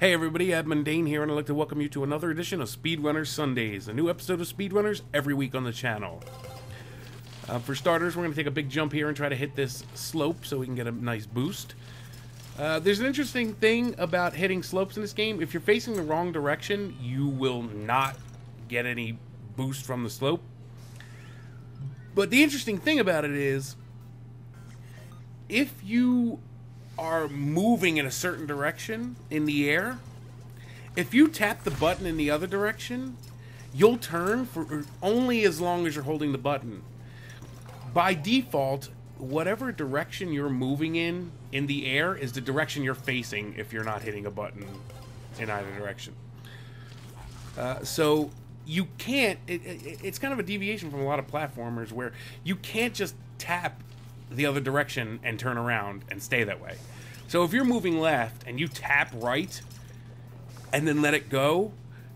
Hey everybody, AbMundane here, and I'd like to welcome you to another edition of Speedrunner Sundays, a new episode of Speedrunners every week on the channel. For starters, we're going to take a big jump here and try to hit this slope so we can get a nice boost. There's an interesting thing about hitting slopes in this game. If you're facing the wrong direction, you will not get any boost from the slope. But the interesting thing about it is, if you are moving in a certain direction in the air, if you tap the button in the other direction, you'll turn for only as long as you're holding the button. By default, whatever direction you're moving in the air is the direction you're facing if you're not hitting a button in either direction. So you can't, it's kind of a deviation from a lot of platformers where you can't just tap the other direction and turn around and stay that way. So if you're moving left and you tap right and then let it go,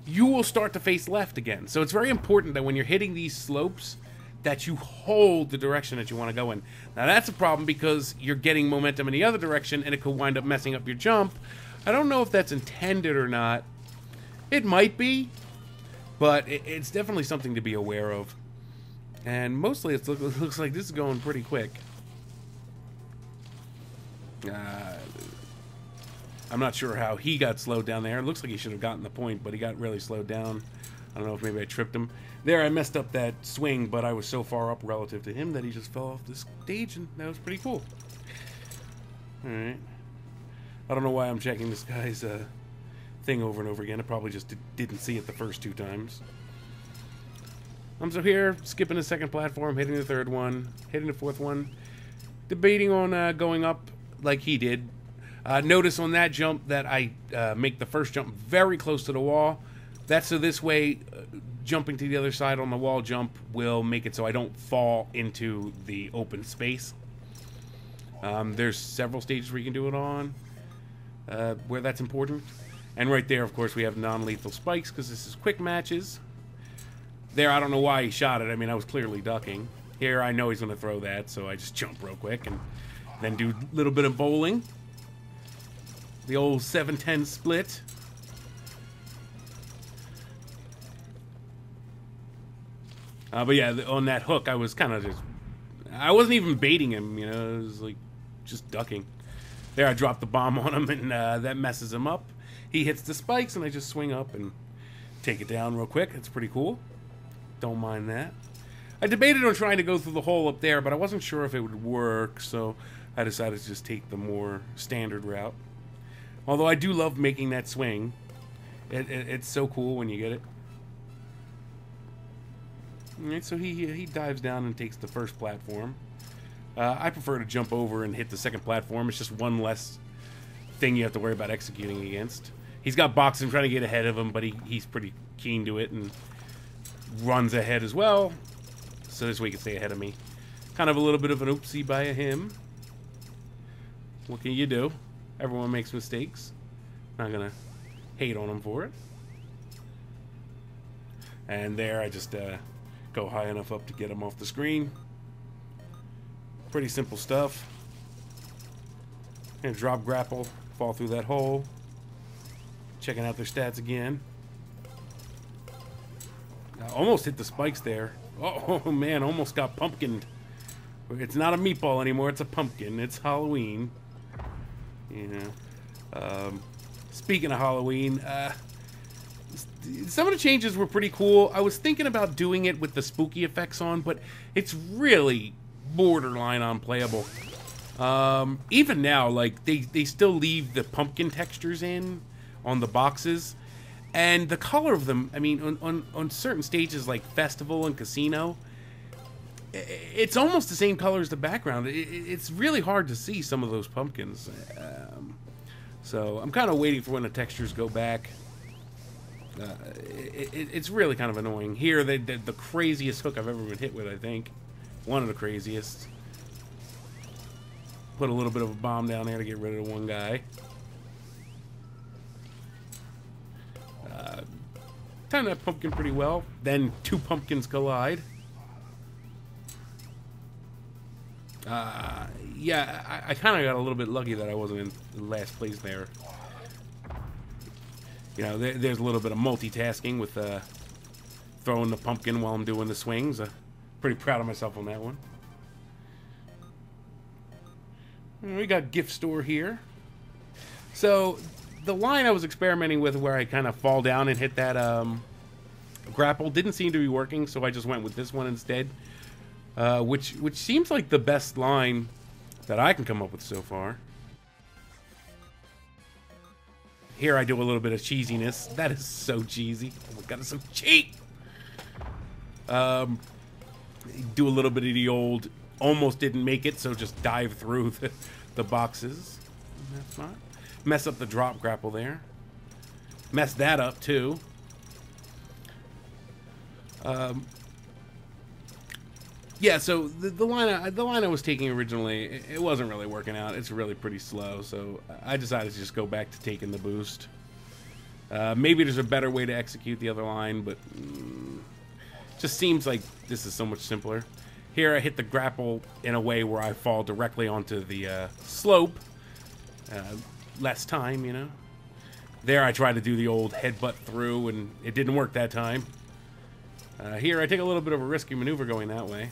you will start to face left again. So it's very important that when you're hitting these slopes that you hold the direction that you want to go in. Now that's a problem because you're getting momentum in the other direction and it could wind up messing up your jump. I don't know if that's intended or not. It might be, but it's definitely something to be aware of. And mostly it looks like this is going pretty quick. I'm not sure how he got slowed down there. It looks like he should have gotten the point, but he got really slowed down. I don't know if maybe I tripped him. There, I messed up that swing, but I was so far up relative to him that he just fell off the stage, and that was pretty cool. Alright. I don't know why I'm checking this guy's thing over and over again. I probably just didn't see it the first two times. I'm so here, skipping the second platform, hitting the third one, hitting the fourth one, debating on going up like he did. Notice on that jump that I make the first jump very close to the wall. That's so this way, jumping to the other side on the wall jump will make it so I don't fall into the open space. There's several stages where you can do it on, where that's important. And right there, of course, we have non-lethal spikes because this is quick matches. There, I don't know why he shot it. I mean, I was clearly ducking. Here, I know he's going to throw that, so I just jump real quick and then do a little bit of bowling. The old 7-10 split. But yeah, on that hook, I was kind of just... I wasn't even baiting him, you know? It was like, just ducking. There, I dropped the bomb on him, and that messes him up. He hits the spikes, and I just swing up and take it down real quick. It's pretty cool. Don't mind that. I debated on trying to go through the hole up there, but I wasn't sure if it would work, so I decided to just take the more standard route. Although I do love making that swing. It's so cool when you get it. Alright, so he dives down and takes the first platform. I prefer to jump over and hit the second platform. It's just one less thing you have to worry about executing against. He's got boxing trying to get ahead of him, but he's pretty keen to it and runs ahead as well. So this way he can stay ahead of me. Kind of a little bit of an oopsie by him. What can you do? Everyone makes mistakes. Not gonna hate on him for it. And there I just go high enough up to get him off the screen. Pretty simple stuff. And drop grapple, fall through that hole. Checking out their stats again. Almost hit the spikes there. Oh man, almost got pumpkined. It's not a meatball anymore, it's a pumpkin. It's Halloween. You know. Speaking of Halloween, some of the changes were pretty cool. I was thinking about doing it with the spooky effects on, but it's really borderline unplayable. Even now, like they still leave the pumpkin textures in on the boxes. And the color of them, I mean, on certain stages like Festival and Casino, it's almost the same color as the background. It's really hard to see some of those pumpkins. So I'm kind of waiting for when the textures go back. It's really kind of annoying. Here, they're the craziest hook I've ever been hit with, I think. One of the craziest. Put a little bit of a bomb down there to get rid of one guy. Timed that pumpkin pretty well. Then two pumpkins collide. Yeah, I kind of got a little bit lucky that I wasn't in last place there. you know, there's a little bit of multitasking with throwing the pumpkin while I'm doing the swings. Pretty proud of myself on that one. We got gift store here. So the line I was experimenting with where I kind of fall down and hit that grapple didn't seem to be working, so I just went with this one instead, which seems like the best line that I can come up with so far. Here I do a little bit of cheesiness. That is so cheesy. Oh my god, it's so cheap! Do a little bit of the old almost didn't make it, so just dive through the boxes. That's fine. Mess up the drop grapple there. Mess that up too. Yeah, so the line I was taking originally, it wasn't really working out. It's really pretty slow, so I decided to just go back to taking the boost. Maybe there's a better way to execute the other line, but just seems like this is so much simpler. Here I hit the grapple in a way where I fall directly onto the slope. Less time, you know. There I tried to do the old headbutt through, and it didn't work that time. Here, I take a little bit of a risky maneuver going that way.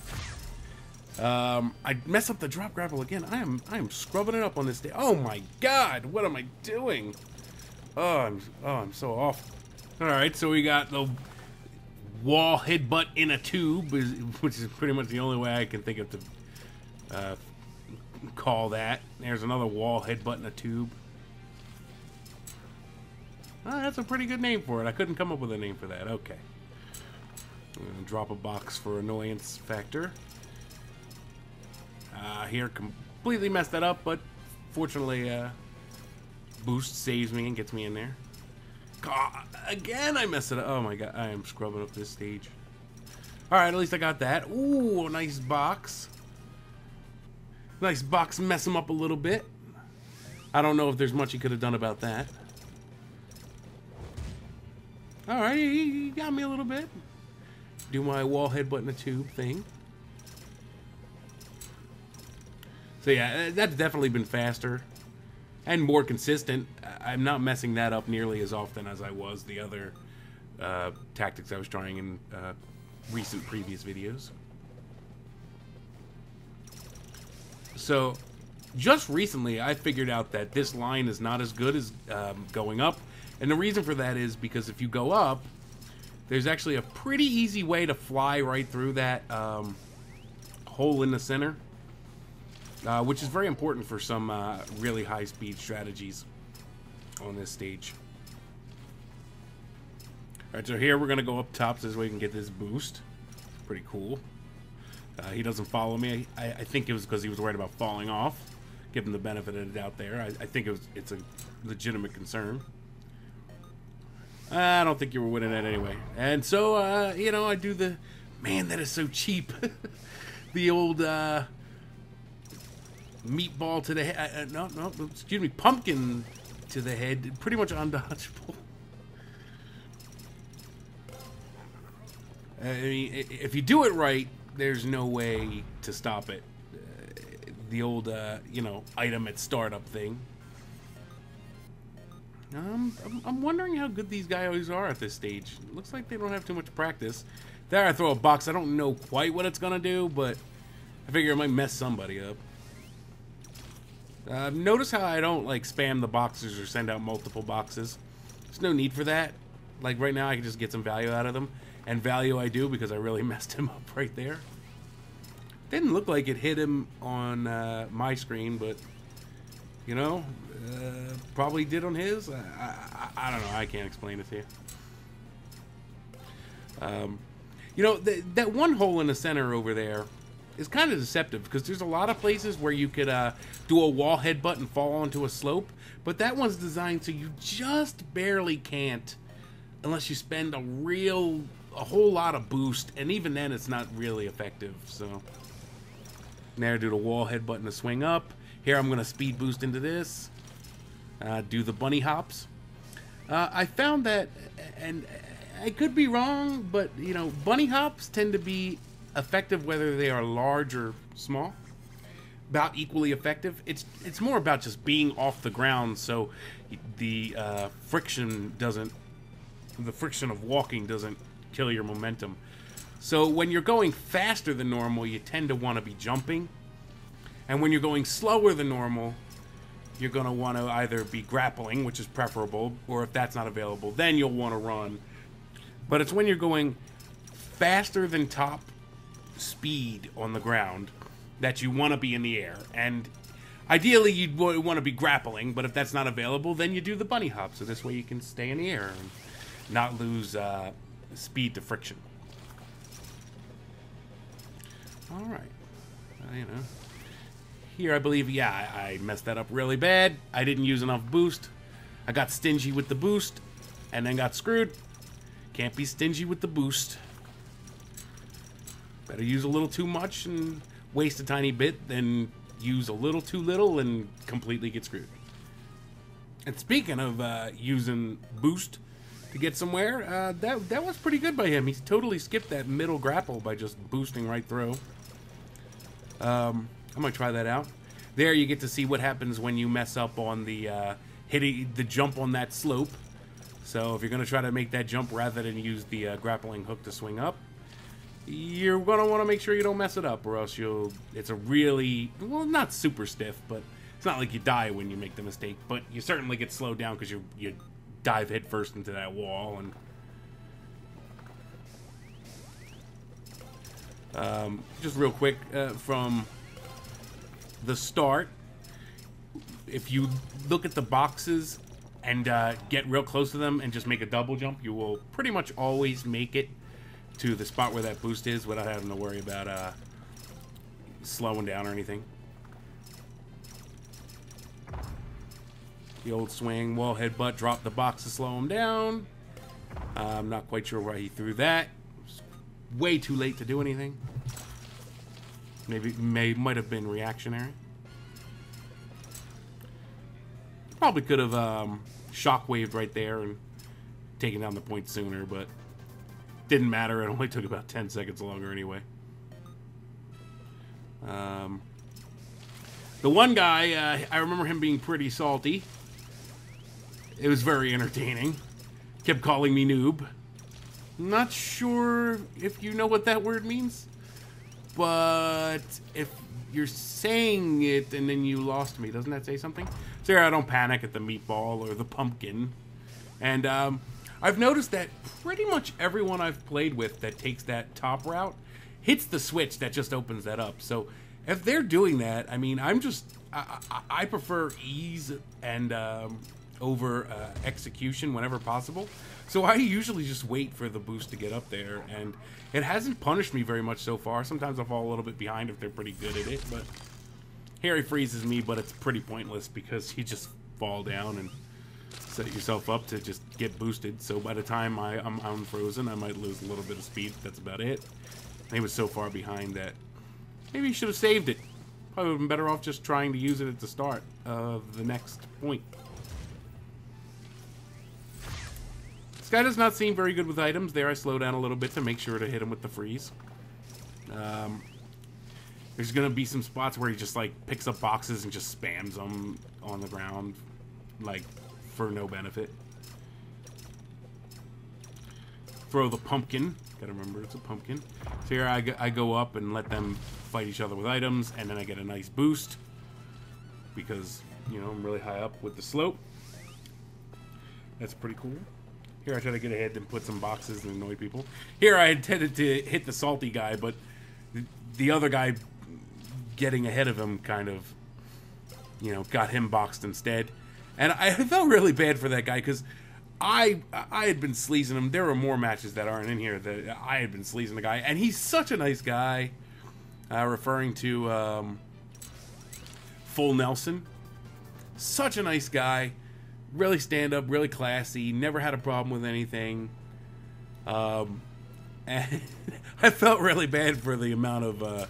I mess up the drop grapple again. I am scrubbing it up on this day. Oh my god, what am I doing? Oh, I'm so off. All right, so we got the wall headbutt in a tube, which is pretty much the only way I can think of to call that. There's another wall headbutt in a tube. Oh, that's a pretty good name for it. I couldn't come up with a name for that. Okay. Drop a box for annoyance factor. Here, completely messed that up, but fortunately, boost saves me and gets me in there. God, again, I messed it up. Oh my god, I am scrubbing up this stage. Alright, at least I got that. Ooh, nice box. Nice box, mess him up a little bit. I don't know if there's much he could have done about that. Alright, he got me a little bit. Do my wall headbutt in the tube thing. So yeah, that's definitely been faster and more consistent. I'm not messing that up nearly as often as I was the other tactics I was trying in recent previous videos. So just recently I figured out that this line is not as good as going up, and the reason for that is because if you go up, there's actually a pretty easy way to fly right through that hole in the center, which is very important for some really high-speed strategies on this stage. All right, so here we're going to go up top so this way we can get this boost. Pretty cool. He doesn't follow me. I think it was because he was worried about falling off. Give him the benefit of the doubt there. I think it's a legitimate concern. I don't think you were winning that anyway. And so, you know, I do the... Man, that is so cheap. The old meatball to the head. No, excuse me, pumpkin to the head. Pretty much undodgeable. I mean, if you do it right, there's no way to stop it. The old, you know, item at startup thing. I'm wondering how good these guys are at this stage. Looks like they don't have too much practice. There I throw a box. I don't know quite what it's gonna do, but I figure it might mess somebody up. Notice how I don't like spam the boxes or send out multiple boxes. There's no need for that. Like right now I can just get some value out of them, and value I do because I really messed him up right there. Didn't look like it hit him on my screen, but you know, probably did on his. I don't know. I can't explain it to you. You know, that one hole in the center over there is kind of deceptive because there's a lot of places where you could do a wall headbutt and fall onto a slope, but that one's designed so you just barely can't unless you spend a whole lot of boost, and even then it's not really effective. So now I do the wall headbutt and the swing up. Here I'm going to speed boost into this, do the bunny hops. I found that, and I could be wrong, but you know, bunny hops tend to be effective whether they are large or small. about equally effective. It's more about just being off the ground, so the friction of walking doesn't kill your momentum. So when you're going faster than normal, you tend to want to be jumping, and when you're going slower than normal, you're going to want to either be grappling, which is preferable, or if that's not available, then you'll want to run. But it's when you're going faster than top speed on the ground that you want to be in the air. And ideally, you'd want to be grappling, but if that's not available, then you do the bunny hop. So this way you can stay in the air and not lose speed to friction. All right. You know. Here, I believe, yeah, I messed that up really bad. I didn't use enough boost. I got stingy with the boost and then got screwed. Can't be stingy with the boost. Better use a little too much and waste a tiny bit than use a little too little and completely get screwed. And speaking of using boost to get somewhere, that was pretty good by him. He's totally skipped that middle grapple by just boosting right through. I'm gonna try that out. There you get to see what happens when you mess up on the hitting the jump on that slope. So if you're gonna try to make that jump rather than use the grappling hook to swing up, you're gonna want to make sure you don't mess it up, or else you'll. It's a really, well, not super stiff, but it's not like you die when you make the mistake. But you certainly get slowed down because you dive headfirst into that wall and. Just real quick from. The start, if you look at the boxes and get real close to them and just make a double jump, you will pretty much always make it to the spot where that boost is without having to worry about slowing down or anything. The old swing, wall headbutt, drop the box to slow him down. I'm not quite sure why he threw that. It's way too late to do anything. Maybe might have been reactionary. Probably could have shockwaved right there and taken down the point sooner, but didn't matter. It only took about 10 seconds longer anyway. The one guy, I remember him being pretty salty. It was very entertaining. Kept calling me noob. Not sure if you know what that word means. But if you're saying it and then you lost me, doesn't that say something? So yeah, I don't panic at the meatball or the pumpkin. And I've noticed that pretty much everyone I've played with that takes that top route hits the switch that just opens that up. So if they're doing that, I mean, I prefer ease and over execution whenever possible. So I usually just wait for the boost to get up there, and it hasn't punished me very much so far. Sometimes I fall a little bit behind if they're pretty good at it, but here he freezes me, but it's pretty pointless because you just fall down and set yourself up to just get boosted. So by the time I'm frozen, I might lose a little bit of speed. That's about it. He was so far behind that maybe he should have saved it. Probably would have been better off just trying to use it at the start of the next point. This guy does not seem very good with items. There I slow down a little bit to make sure to hit him with the freeze. There's gonna be some spots where he just like picks up boxes and just spams them on the ground, like for no benefit. Throw the pumpkin. Gotta remember it's a pumpkin. So here I go up and let them fight each other with items, and then I get a nice boost because, you know, I'm really high up with the slope. That's pretty cool. Here I try to get ahead and put some boxes and annoy people. Here I intended to hit the salty guy, but the other guy getting ahead of him kind of, you know, got him boxed instead. And I felt really bad for that guy because I had been sleazing him. There are more matches that aren't in here that I had been sleazing the guy, and he's such a nice guy. Referring to Full Nelson, such a nice guy. Really stand up, really classy, never had a problem with anything. And I felt really bad for the amount of item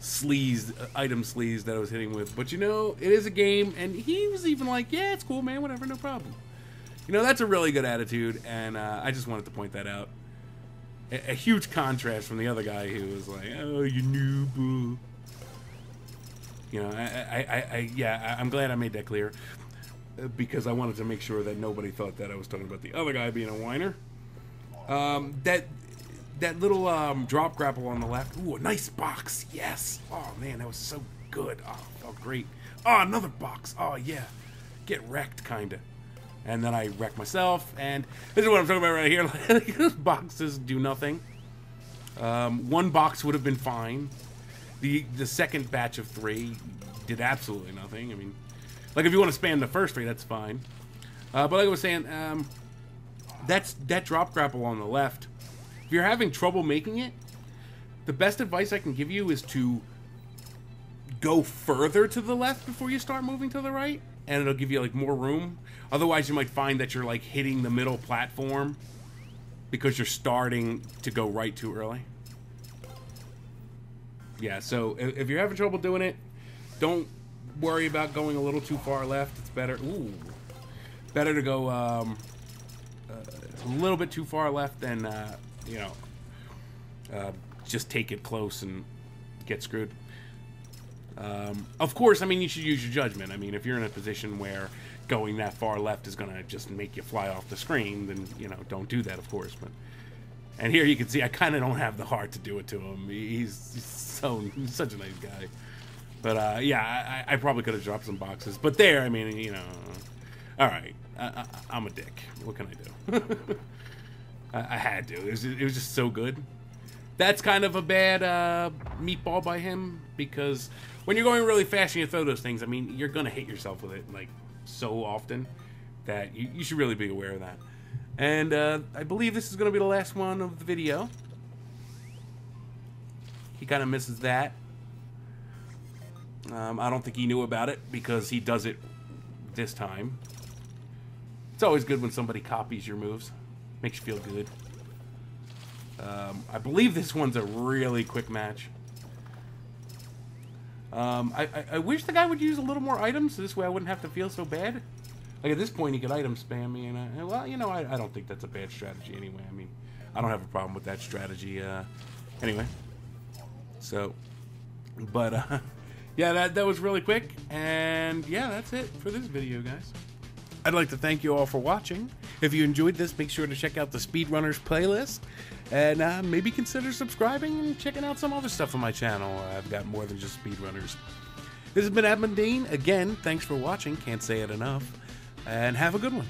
sleaze that I was hitting with. But you know, it is a game, and he was even like, yeah, it's cool, man, whatever, no problem. You know, that's a really good attitude, and I just wanted to point that out. A huge contrast from the other guy who was like, oh, you noob. You know, I'm glad I made that clear, because I wanted to make sure that nobody thought that I was talking about the other guy being a whiner. That little drop grapple on the left. Ooh, a nice box. Yes. Oh, man, that was so good. Oh, felt great. Oh, another box. Oh, yeah. Get wrecked, kind of. And then I wreck myself. And this is what I'm talking about right here. Boxes do nothing. One box would have been fine. The second batch of three did absolutely nothing. I mean, like, if you want to spam the first three, that's fine. But like I was saying, that drop grapple on the left. If you're having trouble making it, the best advice I can give you is to go further to the left before you start moving to the right, and it'll give you like more room. Otherwise, you might find that you're like hitting the middle platform because you're starting to go right too early. Yeah, so if you're having trouble doing it, don't worry about going a little too far left. It's better, better to go a little bit too far left than you know, just take it close and get screwed. Of course, I mean, you should use your judgment. I mean, if you're in a position where going that far left is gonna just make you fly off the screen, then, you know, don't do that, of course. But, and here you can see I kind of don't have the heart to do it to him. He's such a nice guy. But yeah, I probably could have dropped some boxes. But there, I mean, you know, all right, I'm a dick. What can I do? I had to. It was just so good. That's kind of a bad meatball by him, because when you're going really fast and you throw those things, I mean, you're gonna hit yourself with it like so often that you should really be aware of that. And I believe this is gonna be the last one of the video. He kind of misses that. I don't think he knew about it, because he does it this time. It's always good when somebody copies your moves. Makes you feel good. I believe this one's a really quick match. I wish the guy would use a little more items, so this way I wouldn't have to feel so bad. Like, at this point, he could item spam me, and well, you know, I don't think that's a bad strategy anyway. I mean, I don't have a problem with that strategy anyway. So, but yeah, that was really quick, and yeah, that's it for this video, guys. I'd like to thank you all for watching. If you enjoyed this, make sure to check out the Speedrunners playlist, and maybe consider subscribing and checking out some other stuff on my channel. I've got more than just Speedrunners. This has been AbMundane. Again, thanks for watching. Can't say it enough. And have a good one.